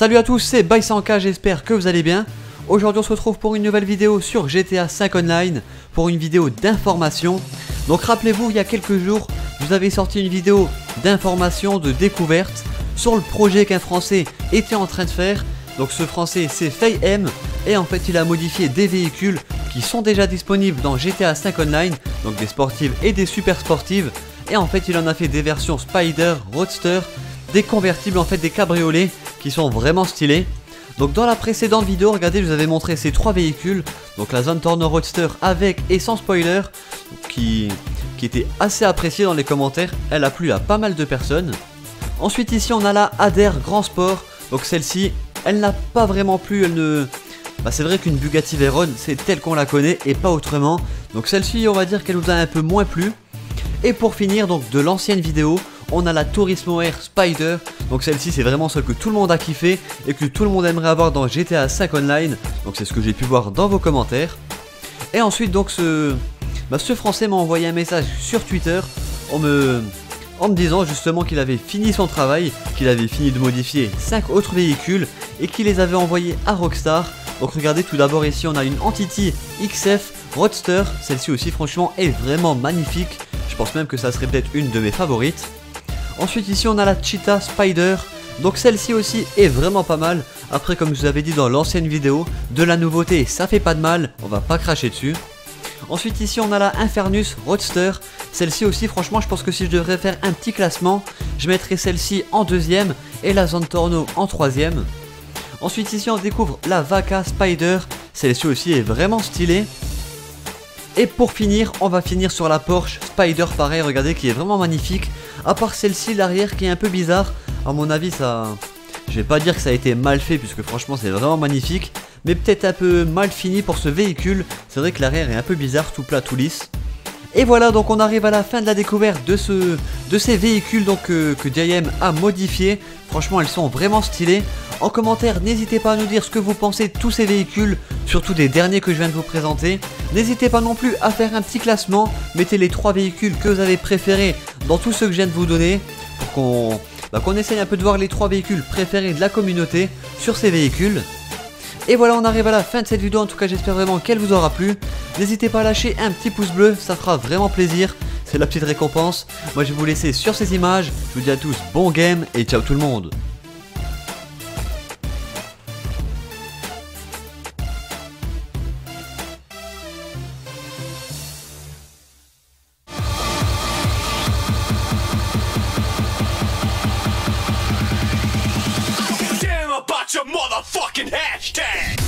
Salut à tous, c'est BySanka, j'espère que vous allez bien. Aujourd'hui on se retrouve pour une nouvelle vidéo sur GTA 5 Online, pour une vidéo d'information. Donc rappelez-vous, il y a quelques jours, vous avez sorti une vidéo d'information, de découverte, sur le projet qu'un Français était en train de faire. Donc ce Français c'est JeyM, et en fait il a modifié des véhicules qui sont déjà disponibles dans GTA 5 Online, donc des sportives et des super sportives. Et en fait il en a fait des versions SPIDER, ROADSTER, des convertibles, en fait des cabriolets qui sont vraiment stylés. Donc dans la précédente vidéo, regardez, je vous avais montré ces trois véhicules, donc la Zentorno Roadster avec et sans spoiler, qui était assez appréciée dans les commentaires, elle a plu à pas mal de personnes. Ensuite ici on a la Adair Grand Sport, donc celle-ci, elle n'a pas vraiment plu, elle ne... Bah, c'est vrai qu'une Bugatti Veyron, c'est telle qu'on la connaît et pas autrement, donc celle-ci on va dire qu'elle nous a un peu moins plu. Et pour finir, donc de l'ancienne vidéo, on a la Tourismo Air Spider, donc celle-ci c'est vraiment celle que tout le monde a kiffé et que tout le monde aimerait avoir dans GTA 5 Online, donc c'est ce que j'ai pu voir dans vos commentaires. Et ensuite donc ce Français m'a envoyé un message sur Twitter en me disant justement qu'il avait fini son travail, qu'il avait fini de modifier 5 autres véhicules et qu'il les avait envoyés à Rockstar. Donc regardez, tout d'abord ici on a une Entity XF Roadster, celle-ci aussi franchement est vraiment magnifique, je pense même que ça serait peut-être une de mes favorites. Ensuite ici on a la Cheetah Spider, donc celle-ci aussi est vraiment pas mal. Après, comme je vous avais dit dans l'ancienne vidéo, de la nouveauté ça fait pas de mal, on va pas cracher dessus. Ensuite ici on a la Infernus Roadster, celle-ci aussi franchement je pense que si je devrais faire un petit classement, je mettrais celle-ci en deuxième et la Zentorno en troisième. Ensuite ici on découvre la Vaca Spider, celle-ci aussi est vraiment stylée. Et pour finir, on va finir sur la Porsche Spider, pareil, regardez, qui est vraiment magnifique. À part celle-ci, l'arrière qui est un peu bizarre, à mon avis ça... Je vais pas dire que ça a été mal fait puisque franchement c'est vraiment magnifique, mais peut-être un peu mal fini pour ce véhicule. C'est vrai que l'arrière est un peu bizarre, tout plat, tout lisse. Et voilà, donc on arrive à la fin de la découverte de ces véhicules donc, que JeyM a modifiés. Franchement, elles sont vraiment stylées. En commentaire, n'hésitez pas à nous dire ce que vous pensez de tous ces véhicules, surtout des derniers que je viens de vous présenter. N'hésitez pas non plus à faire un petit classement. Mettez les 3 véhicules que vous avez préférés dans tous ceux que je viens de vous donner, pour qu'on essaye un peu de voir les 3 véhicules préférés de la communauté sur ces véhicules. Et voilà, on arrive à la fin de cette vidéo, en tout cas j'espère vraiment qu'elle vous aura plu. N'hésitez pas à lâcher un petit pouce bleu, ça fera vraiment plaisir, c'est la petite récompense. Moi je vais vous laisser sur ces images, je vous dis à tous bon game et ciao tout le monde. Your motherfucking hashtag.